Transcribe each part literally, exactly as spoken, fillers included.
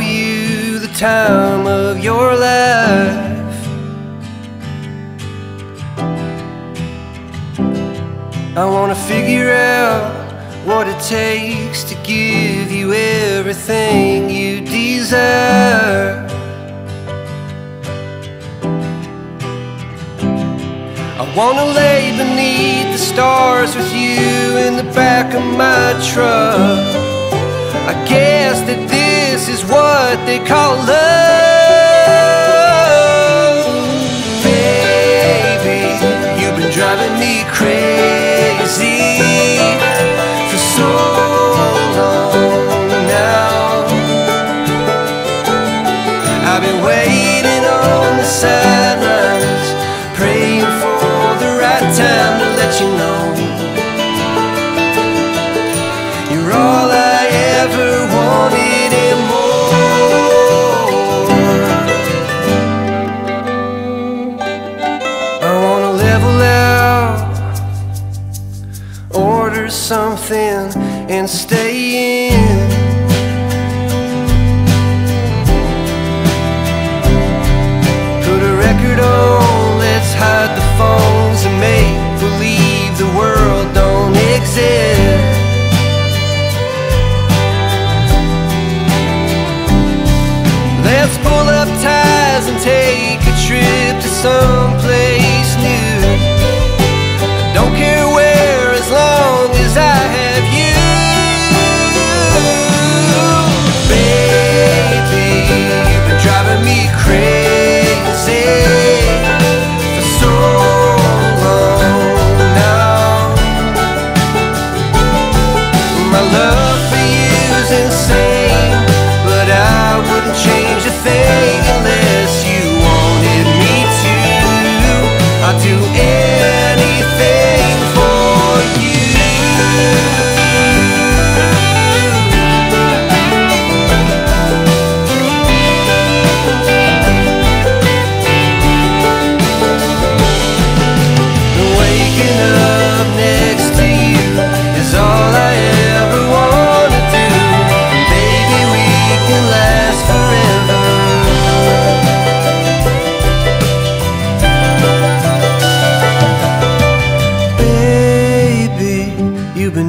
show you the time of your life. I want to figure out what it takes to give you everything you desire. I want to lay beneath the stars with you in the back of my truck. I guess that this is what they call love. Baby, you've been driving me crazy for so long now. I've been waiting on the sidelines, praying for the right time to let you know you're all I ever wanted and more. I wanna level out, order something and stay in. Put a record on, let's hide the phones and make believe the world don't exist. Let's pull up ties and take a trip to someplace new. I don't care where, as long as I have you. Baby, you've been driving me crazy for so long now. My love for you is insane, but I wouldn't change a thing unless you wanted me to. I'd do anything for you.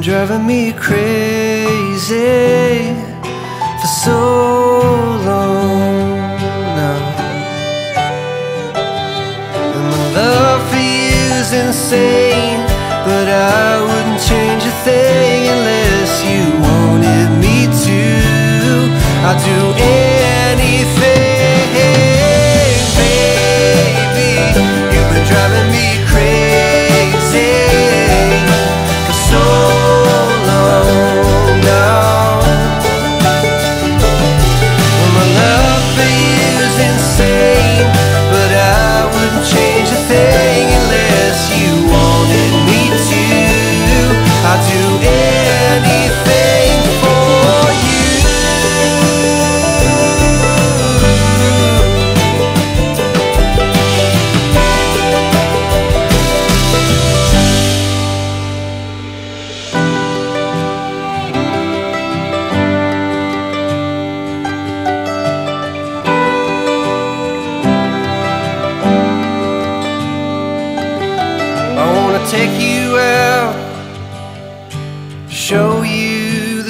Driving me crazy for so long now, and my love for you is insane, but I wouldn't change a thing unless you wanted me to. I'd do anything. Baby, you've been driving me crazy for so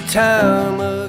time of